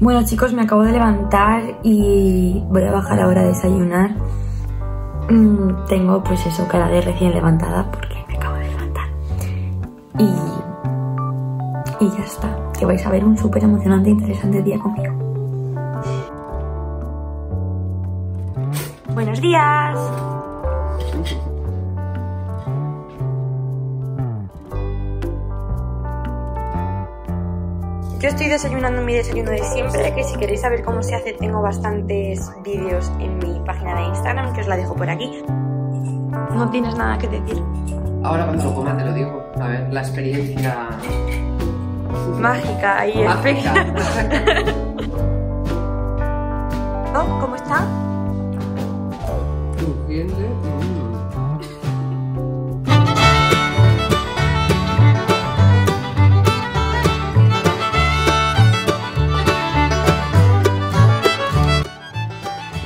Bueno chicos, me acabo de levantar y voy a bajar ahora a desayunar. Tengo pues eso, cara de recién levantada porque me acabo de levantar. Y ya está, que vais a ver un súper emocionante e interesante día conmigo. ¡Buenos días! Yo estoy desayunando mi desayuno de siempre, que si queréis saber cómo se hace tengo bastantes vídeos en mi página de Instagram, que os la dejo por aquí. ¿No tienes nada que decir? Ahora cuando lo comas te lo digo. A ver, la experiencia... mágica y mágica. Oh, ¿cómo está? Crujiente.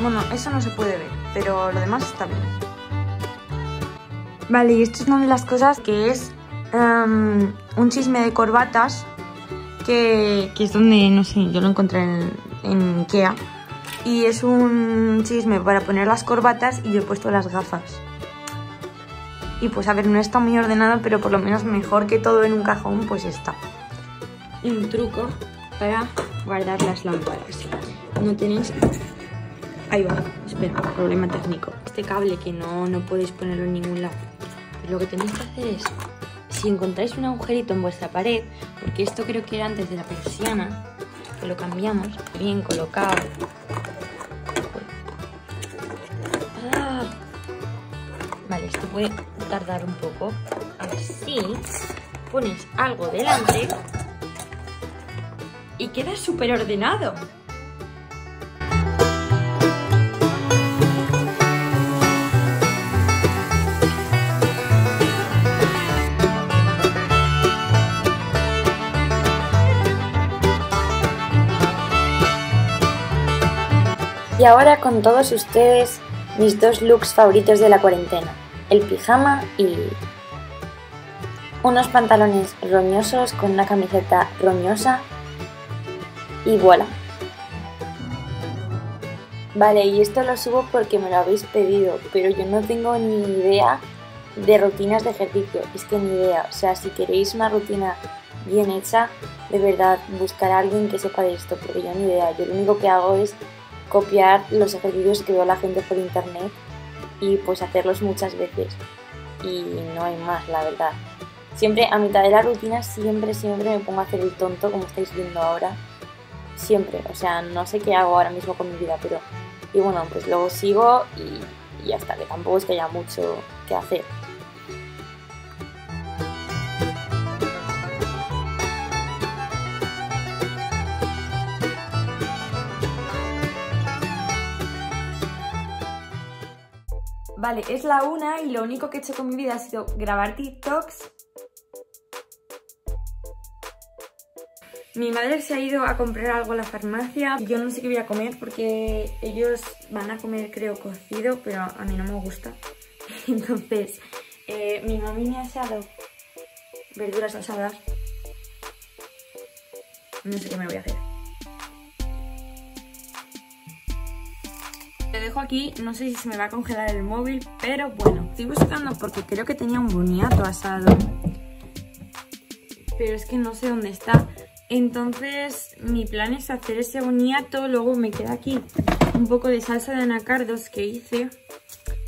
Bueno, eso no se puede ver, pero lo demás está bien. Vale, y esto es una de las cosas que es un chisme de corbatas que es donde, no sé, yo lo encontré en Ikea. Y es un chisme para poner las corbatas y yo he puesto las gafas. Y pues a ver, no está muy ordenado, pero por lo menos mejor que todo en un cajón, pues está. Un truco para guardar las lámparas. No tenéis... ahí va, espera, problema técnico. Este cable que no podéis ponerlo en ningún lado. Lo que tenéis que hacer es, si encontráis un agujerito en vuestra pared, porque esto creo que era antes de la persiana, que lo cambiamos, bien colocado. Ah, vale, esto puede tardar un poco. Así, pones algo delante y queda súper ordenado. Y ahora con todos ustedes, mis dos looks favoritos de la cuarentena, el pijama y unos pantalones roñosos con una camiseta roñosa y voilà. Vale, y esto lo subo porque me lo habéis pedido, pero yo no tengo ni idea de rutinas de ejercicio, es que ni idea, o sea, si queréis una rutina bien hecha, de verdad, buscar a alguien que sepa de esto, porque yo ni idea, yo lo único que hago es copiar los ejercicios que veo la gente por internet y pues hacerlos muchas veces y no hay más, la verdad. Siempre a mitad de la rutina siempre me pongo a hacer el tonto, como estáis viendo ahora, siempre, o sea, no sé qué hago ahora mismo con mi vida, pero y bueno, pues luego sigo y ya está, que tampoco es que haya mucho que hacer. Vale, es la 1 y lo único que he hecho con mi vida ha sido grabar TikToks. Mi madre se ha ido a comprar algo a la farmacia. Yo no sé qué voy a comer porque ellos van a comer, creo, cocido, pero a mí no me gusta. Entonces, mi mami me ha asado verduras asadas. No sé qué me voy a hacer. Te dejo aquí, no sé si se me va a congelar el móvil, pero bueno, estoy buscando porque creo que tenía un boniato asado, pero es que no sé dónde está. Entonces mi plan es hacer ese boniato, luego me queda aquí un poco de salsa de anacardos que hice,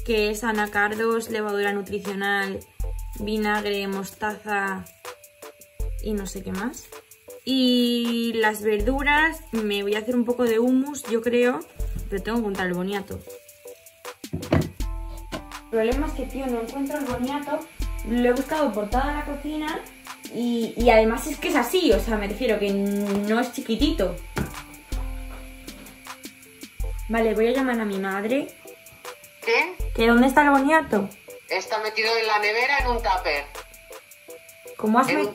que es anacardos, levadura nutricional, vinagre, mostaza y no sé qué más. Y las verduras, me voy a hacer un poco de hummus, yo creo. Pero tengo que encontrar el boniato. El problema es que, tío, no encuentro el boniato. Lo he buscado por toda la cocina. Y además es que es así. O sea, me refiero que no es chiquitito. Vale, voy a llamar a mi madre. ¿Qué? ¿Que dónde está el boniato? Está metido en la nevera en un tupper. ¿Cómo has metido?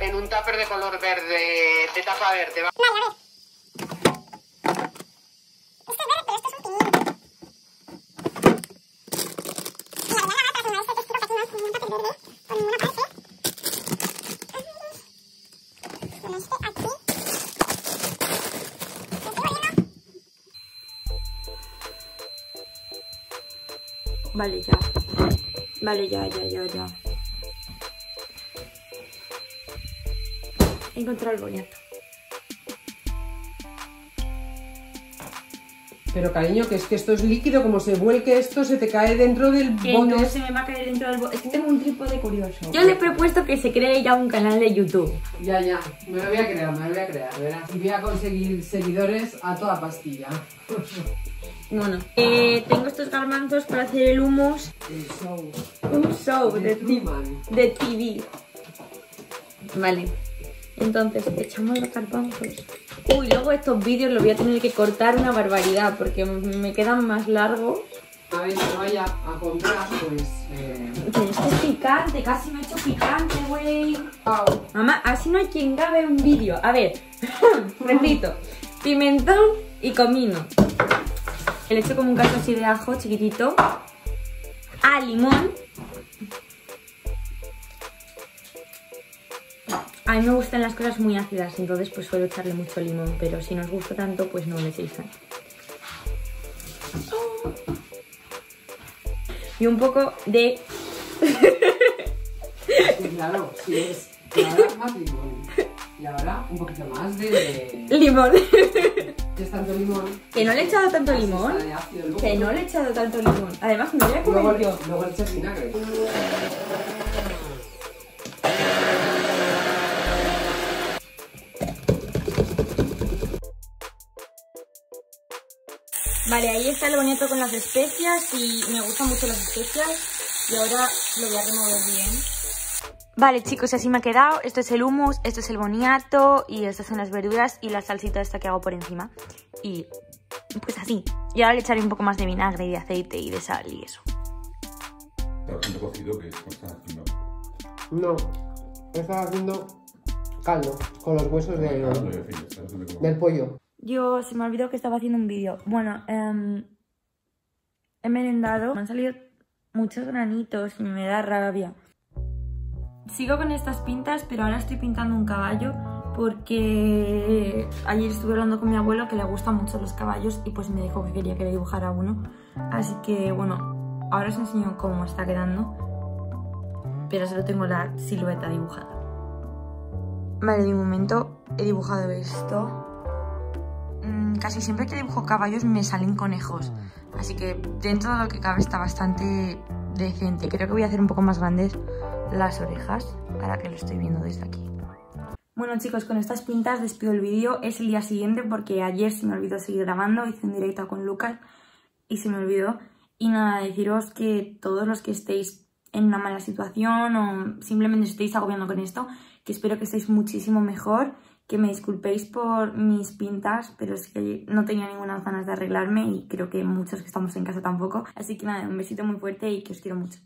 En un tupper de color verde. De tapa verde. Vale, a ver. Vale, ya. Vale, ya. He encontrado el boñato. Pero cariño, que es que esto es líquido, como se vuelque esto, se te cae dentro del bote. No se me va a caer dentro del bote. Es que tengo un trípode curioso. Yo le he propuesto que se cree ya un canal de YouTube. Ya, me lo voy a crear, verás. Y voy a conseguir seguidores a toda pastilla. No. Tengo estos garbanzos para hacer el hummus. Un show. Un show de TV. Vale. Entonces, echamos los garbanzos. Uy, luego estos vídeos los voy a tener que cortar una barbaridad porque me quedan más largos. A ver, no vaya a comprar, pues... Esto es picante, casi me he hecho picante, güey. Wow. Mamá, así no hay quien grabe un vídeo. A ver, repito, pimentón y comino. Le echo como un cacho así de ajo chiquitito. Ah, limón. A mí me gustan las cosas muy ácidas, entonces pues suelo echarle mucho limón, pero si no os gusta tanto, pues no le echéis tanto. Y un poco de... Claro, si es... Y ahora más limón. Y ahora un poquito más de... Limón. Es tanto limón. Que no le he echado tanto limón. Que no le he echado tanto limón. Además, me voy a comer yo. Luego le echas vinagre. Vale, ahí está el bonito con las especias y me gustan mucho las especias y ahora lo voy a remover bien. Vale chicos, así me ha quedado. Esto es el hummus, esto es el boniato y estas son las verduras y la salsita esta que hago por encima. Y pues así. Y ahora le echaré un poco más de vinagre y de aceite y de sal y eso. ¿Estás cocido que estás haciendo? No, estás haciendo caldo con los huesos del pollo. Yo se me olvidó que estaba haciendo un vídeo. Bueno, he merendado. Me han salido muchos granitos y me da rabia. Sigo con estas pintas, pero ahora estoy pintando un caballo porque ayer estuve hablando con mi abuelo que le gustan mucho los caballos y pues me dijo que quería que le dibujara uno. Así que bueno, ahora os enseño cómo está quedando, pero solo tengo la silueta dibujada. Vale, de momento he dibujado esto. Casi siempre que dibujo caballos me salen conejos, así que dentro de lo que cabe está bastante decente. Creo que voy a hacer un poco más grandes las orejas, ahora que lo estoy viendo desde aquí. Bueno chicos, con estas pintas despido el vídeo. Es el día siguiente porque ayer se me olvidó seguir grabando, hice un directo con Lucas y se me olvidó. Y nada, deciros que todos los que estéis en una mala situación o simplemente estéis agobiando con esto, que espero que estéis muchísimo mejor. Que me disculpéis por mis pintas, pero es que no tenía ninguna ganas de arreglarme y creo que muchos que estamos en casa tampoco. Así que nada, un besito muy fuerte y que os quiero mucho.